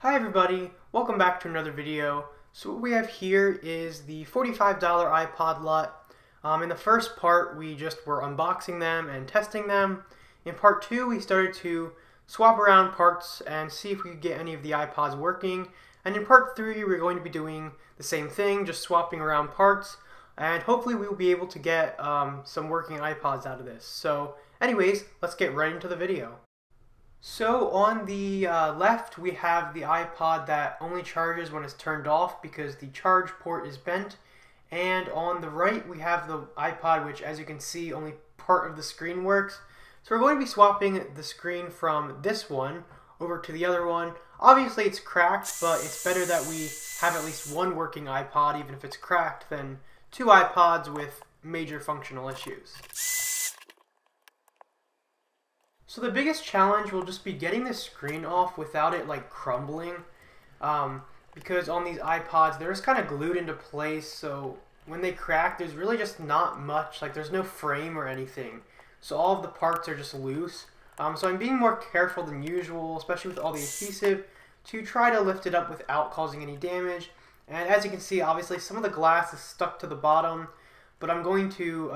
Hi everybody, welcome back to another video. So what we have here is the $45 iPod lot. In the first part we just were unboxing them and testing them. In part 2 we started to swap around parts and see if we could get any of the iPods working. And in part 3 we're going to be doing the same thing, just swapping around parts. And hopefully we will be able to get some working iPods out of this. So anyways, let's get right into the video. So on the left we have the iPod that only charges when it's turned off because the charge port is bent, and on the right we have the iPod which, as you can see, only part of the screen works. So we're going to be swapping the screen from this one over to the other one. Obviously it's cracked, but it's better that we have at least one working iPod, even if it's cracked, than two iPods with major functional issues. So the biggest challenge will just be getting the screen off without it like crumbling, because on these iPods they're just kind of glued into place, so when they crack there's really just not much, like there's no frame or anything, so all of the parts are just loose. So I'm being more careful than usual, especially with all the adhesive, to try to lift it up without causing any damage. And as you can see, obviously some of the glass is stuck to the bottom, but I'm going to,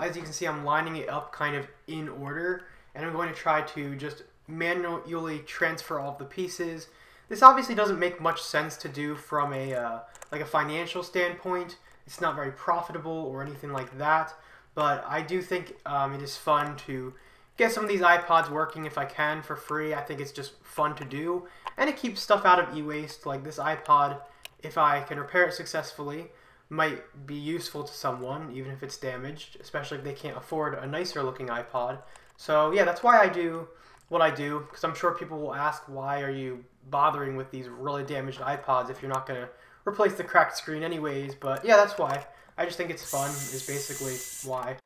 as you can see, I'm lining it up kind of in order. And I'm going to try to just manually transfer all of the pieces. This obviously doesn't make much sense to do from a like a financial standpoint. It's not very profitable or anything like that, but I do think it is fun to get some of these iPods working if I can for free. I think it's just fun to do, and it keeps stuff out of e-waste. Like this iPod, if I can repair it successfully, might be useful to someone, even if it's damaged, especially if they can't afford a nicer looking iPod. So yeah, that's why I do what I do, because I'm sure people will ask, why are you bothering with these really damaged iPods if you're not going to replace the cracked screen anyways? But yeah, that's why. I just think it's fun is basically why.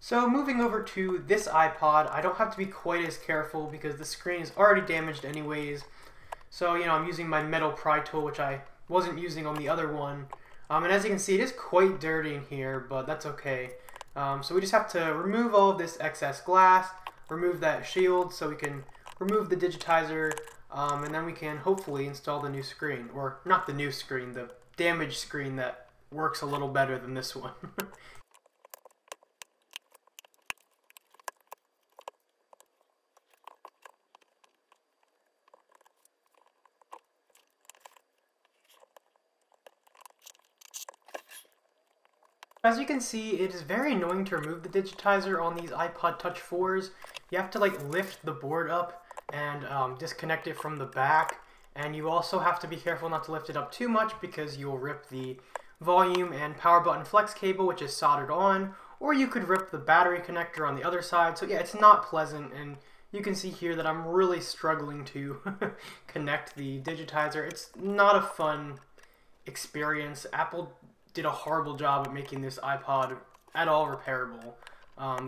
So moving over to this iPod, I don't have to be quite as careful because the screen is already damaged anyways. So, you know, I'm using my metal pry tool, which I wasn't using on the other one. And as you can see, it is quite dirty in here, but that's okay. So we just have to remove all of this excess glass, remove that shield so we can remove the digitizer, and then we can hopefully install the new screen, or not the new screen, the damaged screen that works a little better than this one. As you can see, it is very annoying to remove the digitizer on these iPod Touch 4s. You have to like lift the board up and disconnect it from the back, and you also have to be careful not to lift it up too much because you'll rip the volume and power button flex cable, which is soldered on, or you could rip the battery connector on the other side. So yeah, it's not pleasant, and you can see here that I'm really struggling to connect the digitizer. It's not a fun experience. Apple did a horrible job at making this iPod at all repairable.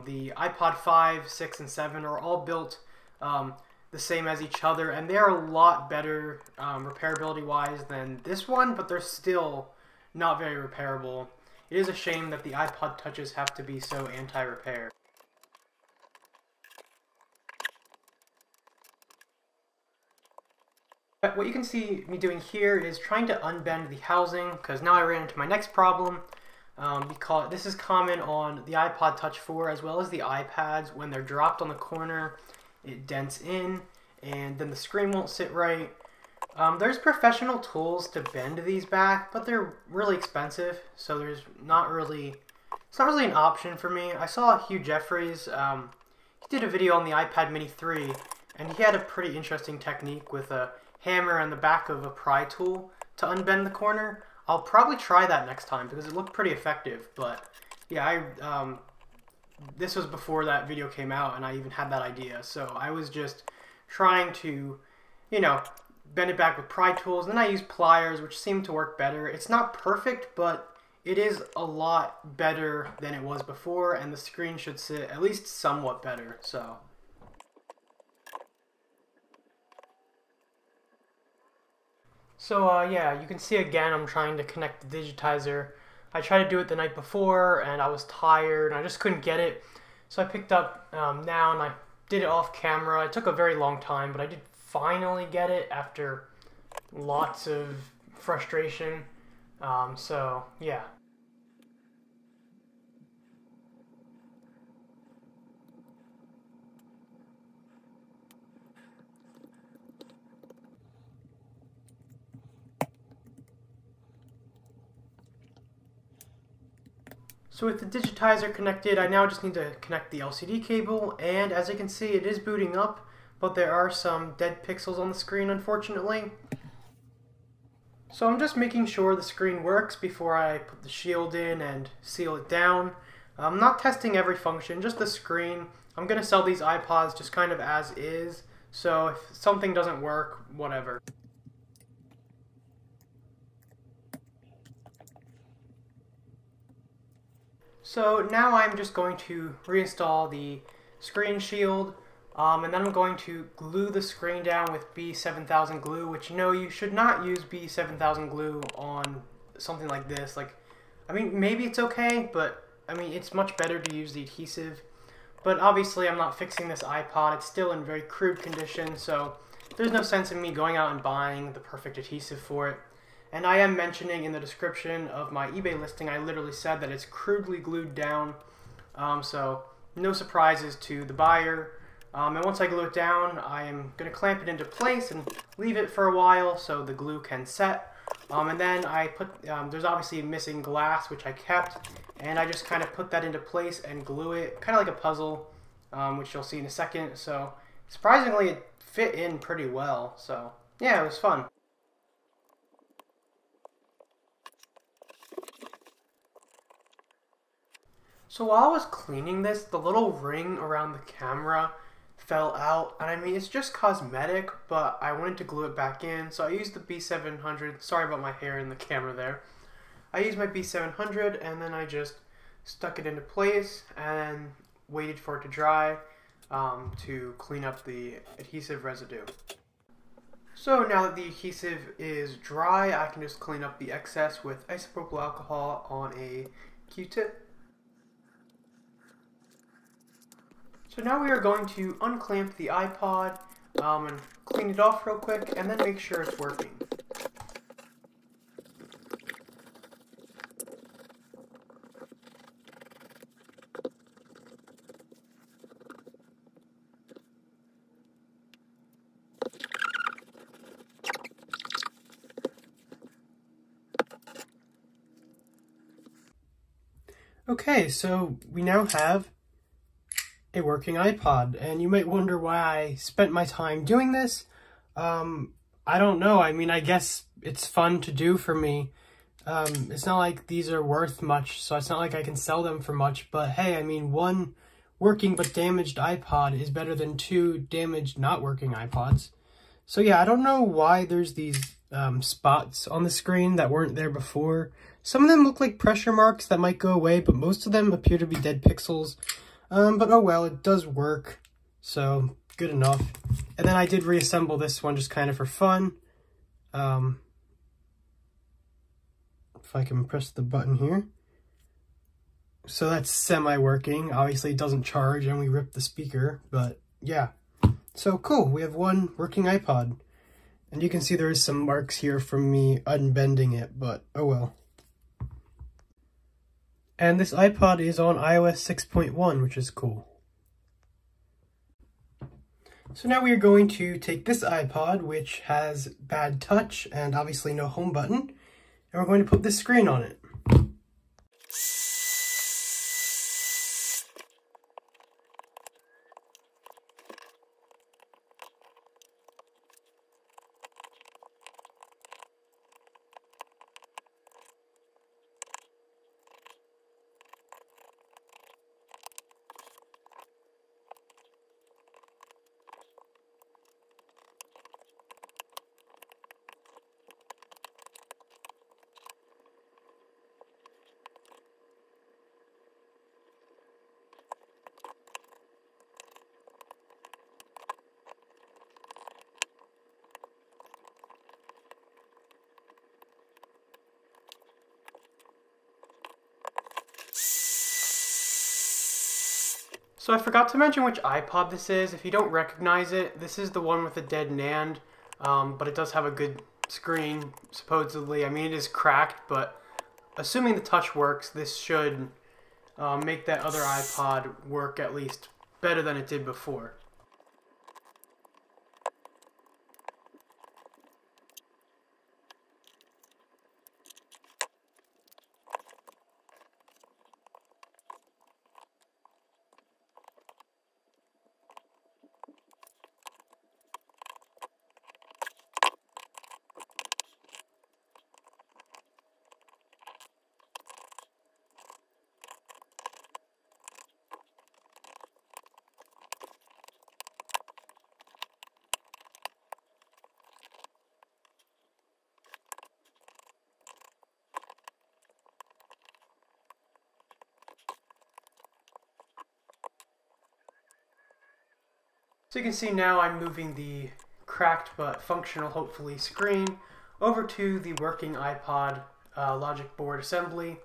The iPod 5, 6, and 7 are all built the same as each other, and they're a lot better repairability-wise than this one, but they're still not very repairable. It is a shame that the iPod Touches have to be so anti-repair. What you can see me doing here is trying to unbend the housing, because now I ran into my next problem. Because this is common on the iPod Touch 4 as well as the iPads. When they're dropped on the corner, it dents in, and then the screen won't sit right. There's professional tools to bend these back, but they're really expensive, so there's not really, it's not really an option for me. I saw Hugh Jeffries, he did a video on the iPad Mini 3, and he had a pretty interesting technique with a hammer on the back of a pry tool to unbend the corner. I'll probably try that next time because it looked pretty effective, but yeah, this was before that video came out and I even had that idea, so I was just trying to, you know, bend it back with pry tools, and then I used pliers, which seemed to work better. It's not perfect, but it is a lot better than it was before, and the screen should sit at least somewhat better, so. So yeah, you can see again I'm trying to connect the digitizer. I tried to do it the night before and I was tired and I just couldn't get it. So I picked up now and I did it off camera. It took a very long time, but I did finally get it after lots of frustration. So, yeah. So with the digitizer connected, I now just need to connect the LCD cable, and as you can see, it is booting up, but there are some dead pixels on the screen, unfortunately. So I'm just making sure the screen works before I put the shield in and seal it down. I'm not testing every function, just the screen. I'm going to sell these iPods just kind of as is, so if something doesn't work, whatever. So now I'm just going to reinstall the screen shield, and then I'm going to glue the screen down with B7000 glue, which no, you should not use B7000 glue on something like this. Like, I mean, maybe it's okay, but I mean, it's much better to use the adhesive. But obviously I'm not fixing this iPod, it's still in very crude condition, so there's no sense in me going out and buying the perfect adhesive for it. And I am mentioning in the description of my eBay listing, I literally said that it's crudely glued down, so no surprises to the buyer. And once I glue it down, I am going to clamp it into place and leave it for a while so the glue can set. And then I put, there's obviously missing glass, which I kept, and I just kind of put that into place and glue it, kind of like a puzzle, which you'll see in a second. So surprisingly, it fit in pretty well, so yeah, it was fun. So while I was cleaning this, the little ring around the camera fell out, and I mean, it's just cosmetic, but I wanted to glue it back in, so I used the B700, sorry about my hair in the camera there. I used my B700, and then I just stuck it into place, and waited for it to dry to clean up the adhesive residue. So now that the adhesive is dry, I can just clean up the excess with isopropyl alcohol on a Q-tip. So now we are going to unclamp the iPod and clean it off real quick and then make sure it's working. Okay, so we now have a working iPod, and you might wonder why I spent my time doing this. I don't know, I mean, I guess it's fun to do for me. It's not like these are worth much, so it's not like I can sell them for much, but hey, I mean, one working but damaged iPod is better than two damaged not working iPods. So yeah, I don't know why there's these spots on the screen that weren't there before. Some of them look like pressure marks that might go away, but most of them appear to be dead pixels. But oh well, it does work, so good enough. And then I did reassemble this one just kind of for fun. If I can press the button here. So that's semi-working. Obviously it doesn't charge and we ripped the speaker, but yeah. So cool, we have one working iPod. And you can see there is some marks here from me unbending it, but oh well. And this iPod is on iOS 6.1, which is cool. So now we are going to take this iPod, which has bad touch and obviously no home button, and we're going to put this screen on it. So I forgot to mention which iPod this is. If you don't recognize it, this is the one with the dead NAND, but it does have a good screen, supposedly. I mean, it is cracked, but assuming the touch works, this should make that other iPod work at least better than it did before. So you can see now I'm moving the cracked but functional, hopefully, screen over to the working iPod logic board assembly,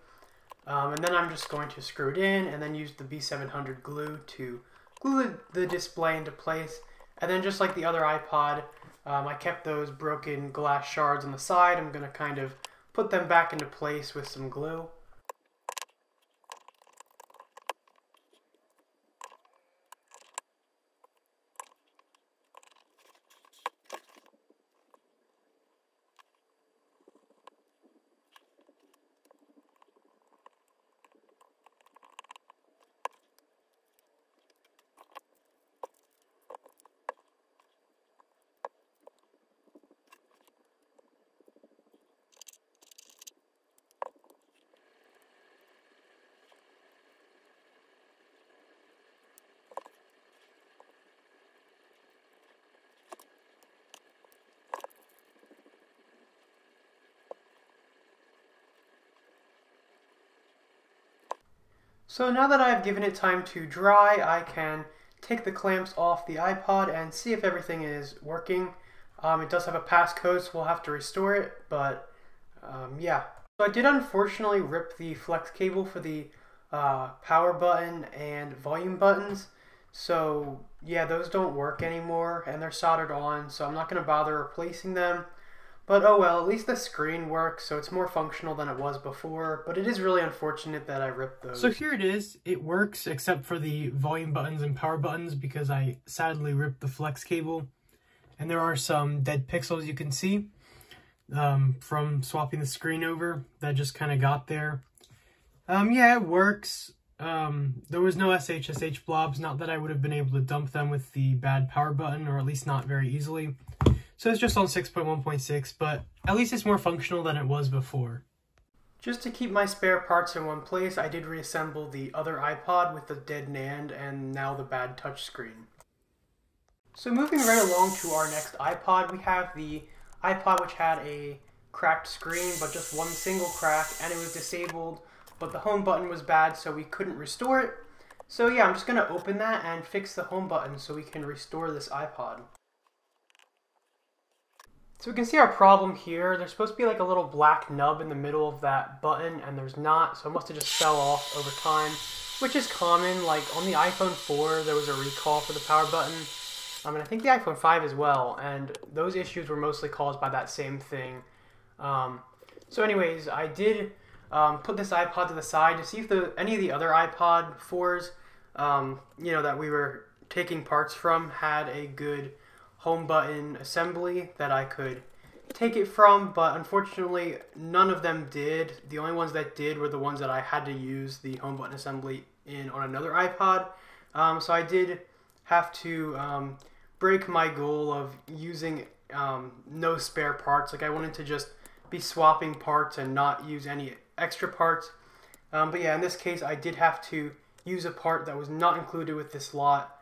and then I'm just going to screw it in and then use the B700 glue to glue the display into place. And then just like the other iPod, I kept those broken glass shards on the side. I'm going to kind of put them back into place with some glue. So now that I've given it time to dry, I can take the clamps off the iPod and see if everything is working. It does have a passcode, so we'll have to restore it, but yeah. So I did unfortunately rip the flex cable for the power button and volume buttons. So yeah, those don't work anymore and they're soldered on, so I'm not going to bother replacing them. But oh well, at least the screen works, so it's more functional than it was before, but it is really unfortunate that I ripped those. So here it is. It works, except for the volume buttons and power buttons, because I sadly ripped the flex cable. And there are some dead pixels you can see from swapping the screen over that just kind of got there. Yeah, it works. There was no SHSH blobs, not that I would have been able to dump them with the bad power button, or at least not very easily. So it's just on 6.1.6, but at least it's more functional than it was before. Just to keep my spare parts in one place, I did reassemble the other iPod with the dead NAND and now the bad touchscreen. So moving right along to our next iPod, we have the iPod which had a cracked screen, but just one single crack, and it was disabled, but the home button was bad, so we couldn't restore it. So yeah, I'm just going to open that and fix the home button so we can restore this iPod. So we can see our problem here. There's supposed to be like a little black nub in the middle of that button, and there's not, so it must have just fell off over time, which is common. Like on the iPhone 4, there was a recall for the power button. And I think the iPhone 5 as well, and those issues were mostly caused by that same thing. So anyways, I did put this iPod to the side to see if any of the other iPod 4s you know, that we were taking parts from had a good home button assembly that I could take it from, but unfortunately none of them did. The only ones that did were the ones that I had to use the home button assembly in on another iPod. So I did have to break my goal of using no spare parts. Like I wanted to just be swapping parts and not use any extra parts. But yeah, in this case I did have to use a part that was not included with this lot.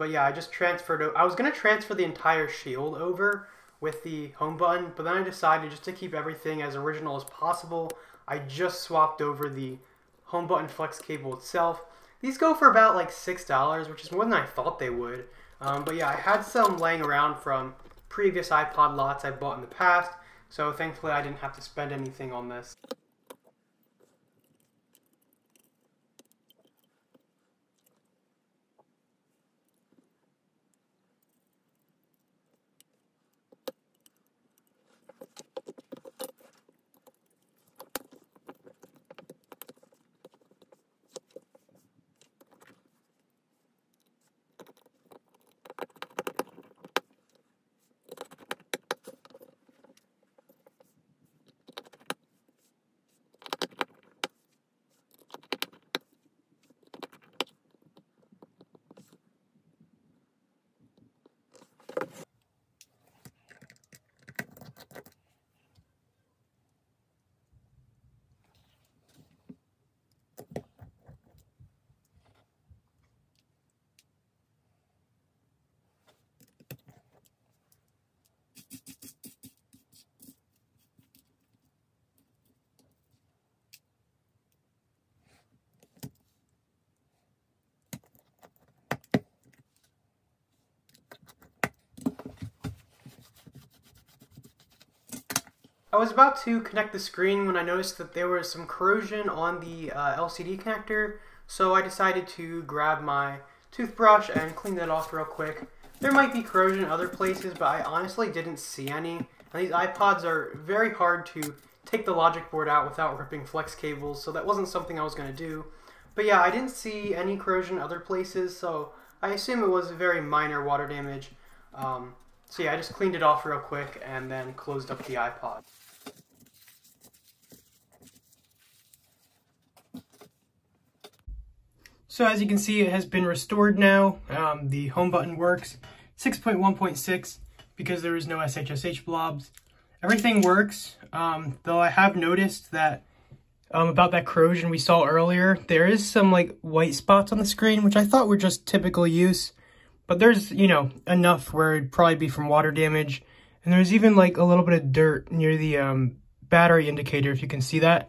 But yeah, I just transferred. I was going to transfer the entire shield over with the home button, but then I decided just to keep everything as original as possible. I just swapped over the home button flex cable itself. These go for about like $6, which is more than I thought they would. But yeah, I had some laying around from previous iPod lots I bought in the past, so thankfully I didn't have to spend anything on this. I was about to connect the screen when I noticed that there was some corrosion on the LCD connector, so I decided to grab my toothbrush and clean that off real quick. There might be corrosion in other places, but I honestly didn't see any. And these iPods are very hard to take the logic board out without ripping flex cables, so that wasn't something I was going to do. But yeah, I didn't see any corrosion in other places, so I assume it was very minor water damage. So yeah, I just cleaned it off real quick and then closed up the iPod. So as you can see, it has been restored now. The home button works. 6.1.6, because there is no SHSH blobs. Everything works, though I have noticed that about that corrosion we saw earlier, there is some like white spots on the screen, which I thought were just typical use, but there's, you know, enough where it'd probably be from water damage. And there's even like a little bit of dirt near the battery indicator, if you can see that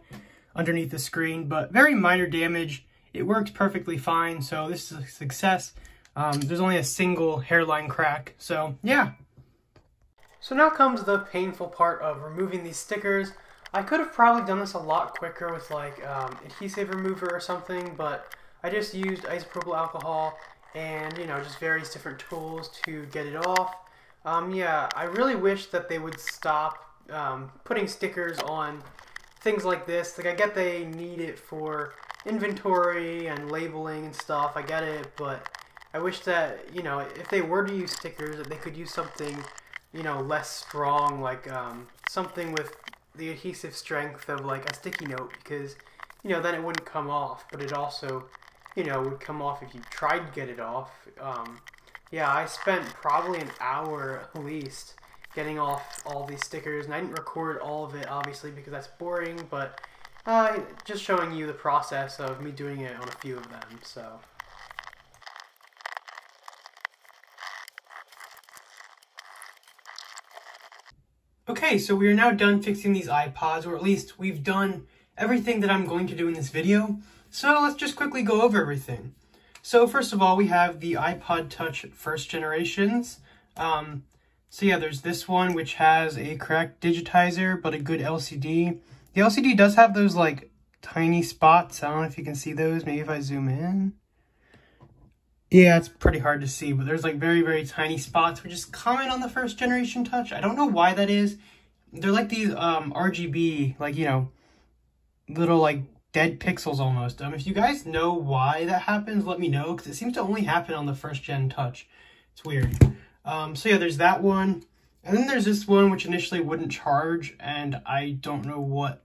underneath the screen, but very minor damage. It works perfectly fine, so this is a success. There's only a single hairline crack, so yeah. So now comes the painful part of removing these stickers. I could have probably done this a lot quicker with like adhesive remover or something, but I just used isopropyl alcohol and, you know, just various different tools to get it off. Yeah, I really wish that they would stop putting stickers on things like this. Like, I get they need it for inventory and labeling and stuff, I get it, but I wish that, you know, if they were to use stickers, that they could use something, you know, less strong, like something with the adhesive strength of like a sticky note, because, you know, then it wouldn't come off, but it also, you know, would come off if you tried to get it off. Yeah, I spent probably an hour at least getting off all these stickers, and I didn't record all of it obviously because that's boring, but just showing you the process of me doing it on a few of them, so. Okay, so we are now done fixing these iPods, or at least we've done everything that I'm going to do in this video. So let's just quickly go over everything. So first of all, we have the iPod Touch first generations. So yeah, there's this one which has a cracked digitizer, but a good LCD. The LCD does have those like tiny spots. I don't know if you can see those. Maybe if I zoom in. Yeah, it's pretty hard to see, but there's like very, very tiny spots, which is common on the first generation Touch. I don't know why that is. They're like these RGB, like, you know, little like dead pixels almost. If you guys know why that happens, let me know, because it seems to only happen on the first gen Touch. It's weird. So yeah, there's that one. And then there's this one which initially wouldn't charge, and I don't know what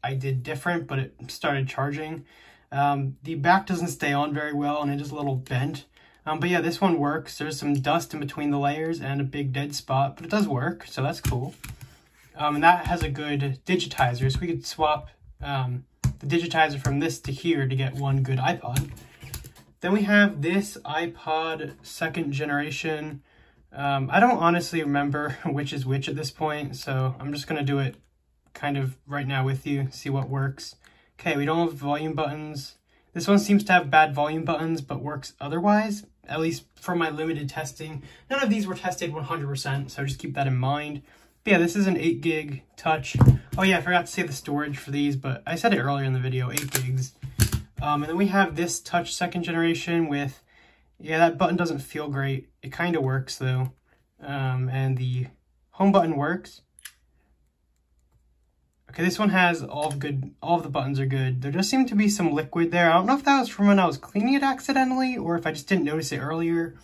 I did different, but it started charging. The back doesn't stay on very well, and it is a little bent. But yeah, this one works. There's some dust in between the layers and a big dead spot, but it does work, so that's cool. And that has a good digitizer, so we could swap the digitizer from this to here to get one good iPod. Then we have this iPod second generation. I don't honestly remember which is which at this point, so I'm just going to do it kind of right now with you, see what works. Okay, we don't have volume buttons. This one seems to have bad volume buttons, but works otherwise, at least for my limited testing. None of these were tested 100%, so just keep that in mind. But yeah, this is an 8 gig Touch. Oh yeah, I forgot to say the storage for these, but I said it earlier in the video, 8 gigs. And then we have this Touch second generation with, yeah, that button doesn't feel great. It kind of works, though. And the home button works. Okay, this one has all of the buttons are good. There does seem to be some liquid there. I don't know if that was from when I was cleaning it accidentally, or if I just didn't notice it earlier.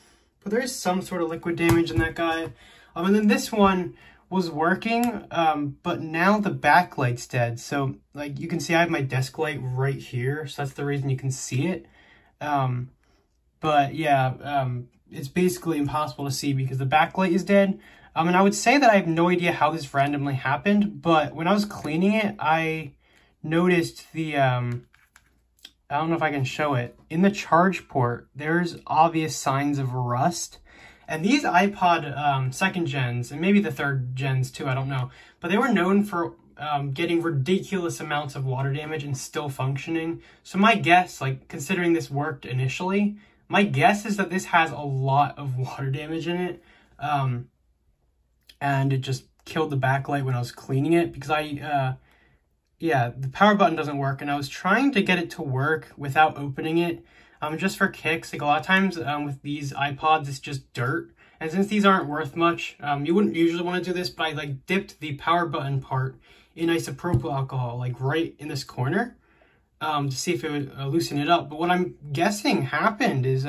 But there is some sort of liquid damage in that guy. And then this one was working, but now the backlight's dead. So, like, you can see I have my desk light right here. So that's the reason you can see it. But yeah, it's basically impossible to see because the backlight is dead. And I would say that I have no idea how this randomly happened, but when I was cleaning it, I noticed the, I don't know if I can show it, in the charge port, there's obvious signs of rust. And these iPod second gens, and maybe the third gens too, I don't know, but they were known for getting ridiculous amounts of water damage and still functioning. So my guess, like considering this worked initially, my guess is that this has a lot of water damage in it, and it just killed the backlight when I was cleaning it because yeah, the power button doesn't work, and I was trying to get it to work without opening it, just for kicks. Like a lot of times with these iPods, it's just dirt, and since these aren't worth much, you wouldn't usually want to do this, but I like dipped the power button part in isopropyl alcohol, like right in this corner, to see if it would loosen it up. But what I'm guessing happened is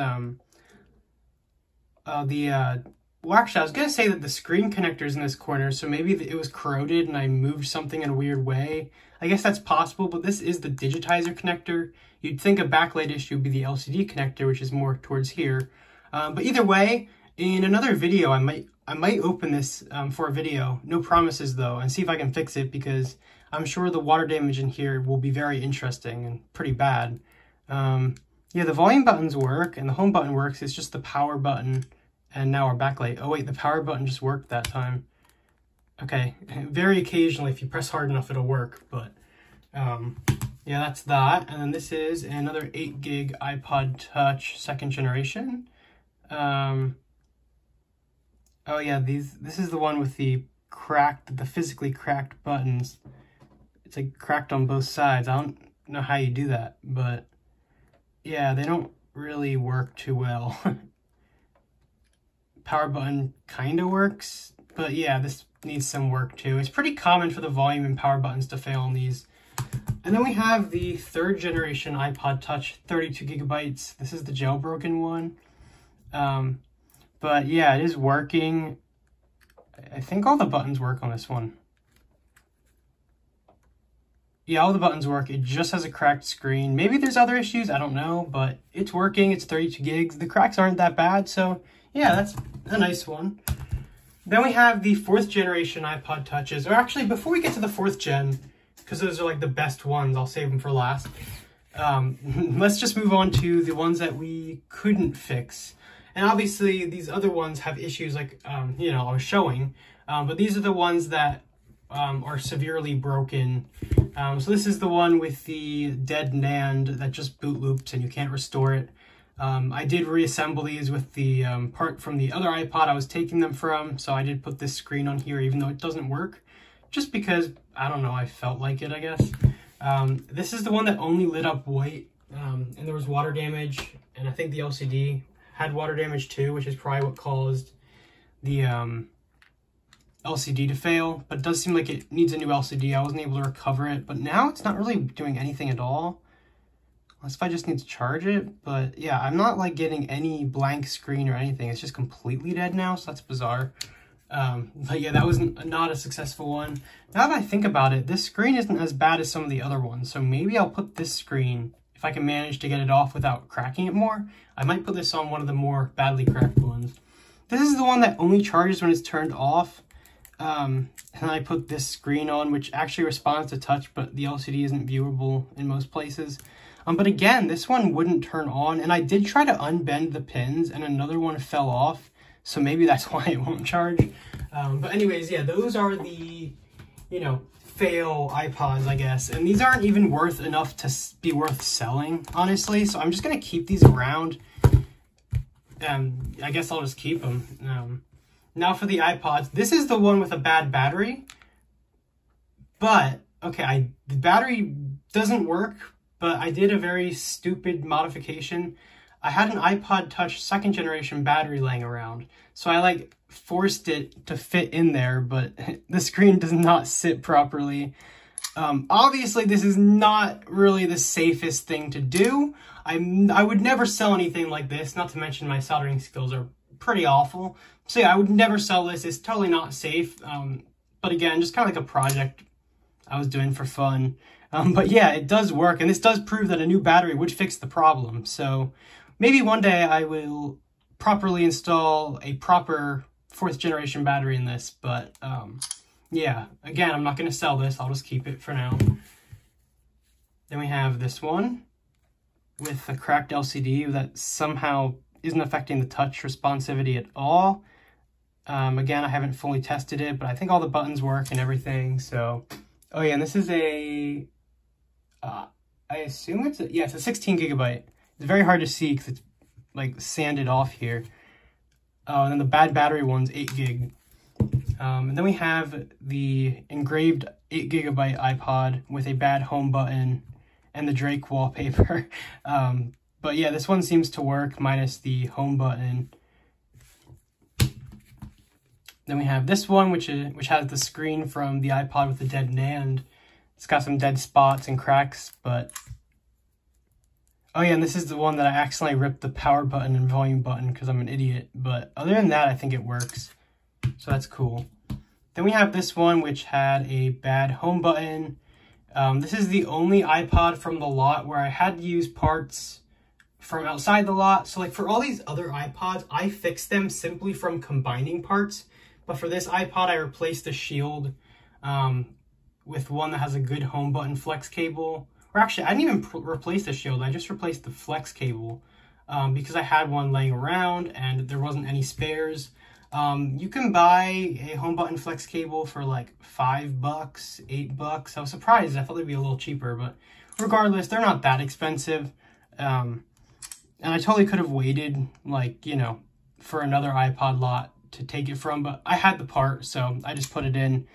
well, actually, I was going to say that the screen connector's in this corner, so maybe it was corroded and I moved something in a weird way. I guess that's possible, but this is the digitizer connector. You'd think a backlight issue would be the LCD connector, which is more towards here. But either way, in another video, I might open this for a video. No promises, though, and see if I can fix it, because I'm sure the water damage in here will be very interesting and pretty bad. Yeah, the volume buttons work, and the home button works. It's just the power button. And now our backlight. Oh wait, the power button just worked that time. Okay, very occasionally if you press hard enough it'll work, but yeah, that's that. And then this is another 8 gig iPod Touch 2nd generation. Oh yeah, this is the one with the physically cracked buttons. It's like cracked on both sides. I don't know how you do that, but yeah, they don't really work too well. Power button kind of works, but yeah, this needs some work too. It's pretty common for the volume and power buttons to fail on these. And then we have the 3rd generation iPod Touch, 32 gigabytes. This is the jailbroken one, but yeah, it is working. I think all the buttons work on this one. Yeah, all the buttons work. It just has a cracked screen. Maybe there's other issues, I don't know, but it's working. It's 32 gigs. The cracks aren't that bad, so yeah, that's a nice one. Then we have the 4th generation iPod Touches. Or actually, before we get to the 4th gen, because those are like the best ones, I'll save them for last. Let's just move on to the ones that we couldn't fix. And obviously, these other ones have issues like, you know, I was showing. But these are the ones that are severely broken. So this is the one with the dead NAND that just boot loops and you can't restore it. I did reassemble these with the part from the other iPod I was taking them from, so I did put this screen on here even though it doesn't work, just because, I don't know, I felt like it, I guess. This is the one that only lit up white, and there was water damage, and I think the LCD had water damage too, which is probably what caused the LCD to fail, but it does seem like it needs a new LCD. I wasn't able to recover it, but now it's not really doing anything at all. Unless if I just need to charge it, but yeah, I'm not like getting any blank screen or anything. It's just completely dead now, so that's bizarre. But yeah, that was not a successful one. Now that I think about it, this screen isn't as bad as some of the other ones, so maybe I'll put this screen, if I can manage to get it off without cracking it more, I might put this on one of the more badly cracked ones. This is the one that only charges when it's turned off. And I put this screen on, which actually responds to touch, but the LCD isn't viewable in most places. But again, this one wouldn't turn on, and I did try to unbend the pins, and another one fell off, so maybe that's why it won't charge. But anyways, yeah, those are the, you know, fail iPods, I guess, and these aren't even worth enough to be worth selling, honestly, so I'm just going to keep these around. I guess I'll just keep them. Now for the iPods, this is the one with a bad battery, but, okay, the battery doesn't work, but I did a very stupid modification. I had an iPod Touch 2nd generation battery laying around, so I like forced it to fit in there, but the screen does not sit properly. Obviously this is not really the safest thing to do. I would never sell anything like this, not to mention my soldering skills are pretty awful. So yeah, I would never sell this, it's totally not safe. But again, just kind of like a project I was doing for fun. But yeah, it does work, and this does prove that a new battery would fix the problem. So maybe one day I will properly install a proper 4th generation battery in this, but yeah, again, I'm not going to sell this. I'll just keep it for now. Then we have this one with a cracked LCD that somehow isn't affecting the touch responsivity at all. Again, I haven't fully tested it, but I think all the buttons work and everything, so... Oh yeah, and this is a... I assume it's a, yeah, it's a 16 gigabyte. It's very hard to see because it's like sanded off here. And then the bad battery one's 8 gig. And then we have the engraved 8GB iPod with a bad home button and the Drake wallpaper. But yeah, this one seems to work minus the home button. Then we have this one, which has the screen from the iPod with the dead NAND. It's got some dead spots and cracks, but... Oh yeah, and this is the one that I accidentally ripped the power button and volume button because I'm an idiot. But other than that, I think it works. So that's cool. Then we have this one, which had a bad home button. This is the only iPod from the lot where I had to use parts from outside the lot. So like for all these other iPods, I fixed them simply from combining parts. But for this iPod, I replaced the shield with one that has a good home button flex cable. Or actually, I didn't even replace the shield. I just replaced the flex cable because I had one laying around and there wasn't any spares. You can buy a home button flex cable for like $5, $8. I was surprised. I thought they'd be a little cheaper, but regardless, they're not that expensive. And I totally could have waited, like, you know, for another iPod lot to take it from, but I had the part, so I just put it in.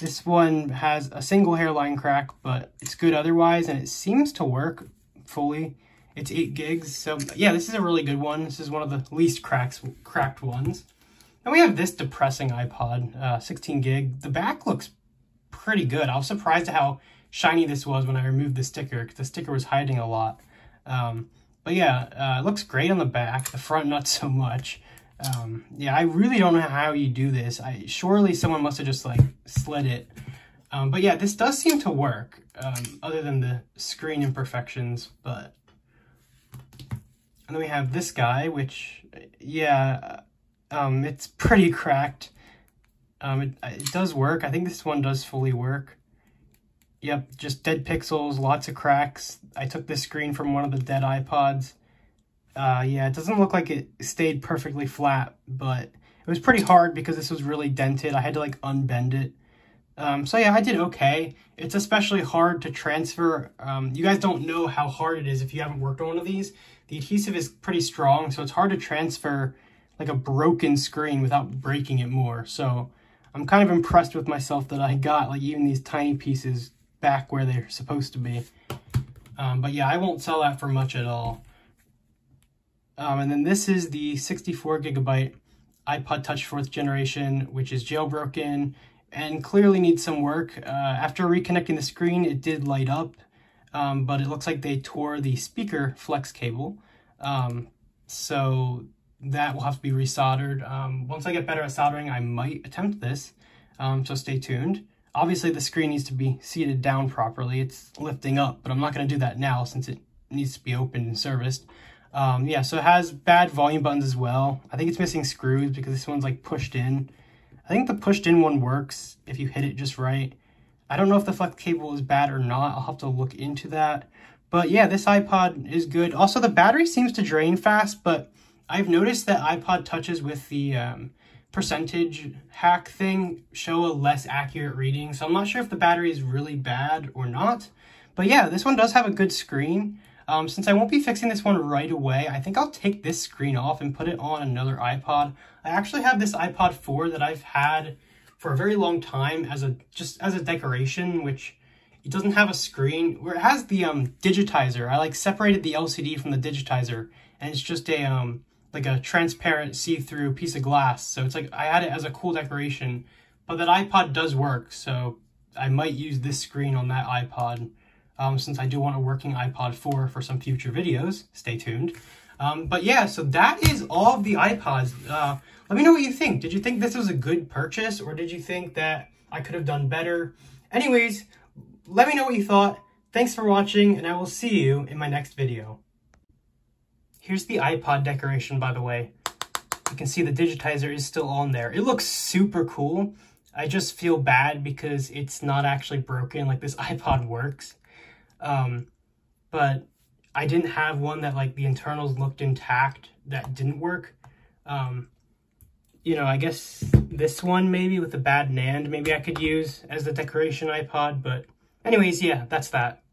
This one has a single hairline crack, but it's good otherwise, and it seems to work fully. It's 8 gigs, so yeah, this is a really good one. This is one of the least cracked ones. And we have this depressing iPod, 16 gig. The back looks pretty good. I was surprised at how shiny this was when I removed the sticker, because the sticker was hiding a lot. But yeah, it looks great on the back, the front not so much. Yeah, I really don't know how you do this. Surely someone must have just like slid it. But yeah, this does seem to work, other than the screen imperfections, but... And then we have this guy, which, yeah, it's pretty cracked. It does work. I think this one does fully work. Yep, just dead pixels, lots of cracks. I took this screen from one of the dead iPods. Yeah, it doesn't look like it stayed perfectly flat, but it was pretty hard because this was really dented. I had to, like, unbend it. So yeah, I did okay. It's especially hard to transfer. You guys don't know how hard it is if you haven't worked on one of these. The adhesive is pretty strong, so it's hard to transfer, like, a broken screen without breaking it more. So I'm kind of impressed with myself that I got, like, even these tiny pieces back where they're supposed to be. But yeah, I won't sell that for much at all. And then this is the 64GB iPod Touch 4th generation, which is jailbroken and clearly needs some work. After reconnecting the screen, it did light up, but it looks like they tore the speaker flex cable. So that will have to be resoldered. Once I get better at soldering, I might attempt this, so stay tuned. Obviously, the screen needs to be seated down properly. It's lifting up, but I'm not going to do that now since it needs to be opened and serviced. Yeah, so it has bad volume buttons as well. I think it's missing screws because this one's, like, pushed in. I think the pushed-in one works if you hit it just right. I don't know if the flex cable is bad or not. I'll have to look into that. But, yeah, this iPod is good. Also, the battery seems to drain fast, but I've noticed that iPod Touches with the... percentage hack thing show a less accurate reading, so I'm not sure if the battery is really bad or not. But yeah, this one does have a good screen. Since I won't be fixing this one right away, I think I'll take this screen off and put it on another iPod. I actually have this iPod 4 that I've had for a very long time as a decoration, which it doesn't have a screen where it has the digitizer. I like separated the LCD from the digitizer, and it's just a like a transparent see-through piece of glass. So it's like, I had it as a cool decoration, but that iPod does work. So I might use this screen on that iPod since I do want a working iPod 4 for some future videos. Stay tuned. But yeah, so that is all of the iPods. Let me know what you think. Did you think this was a good purchase, or did you think that I could have done better? Anyways, let me know what you thought. Thanks for watching, and I will see you in my next video. Here's the iPod decoration, by the way. You can see the digitizer is still on there. It looks super cool. I just feel bad because it's not actually broken, like this iPod works. But I didn't have one that, like, the internals looked intact that didn't work. You know, I guess this one maybe with the bad NAND, maybe I could use as the decoration iPod. But anyways, yeah, that's that.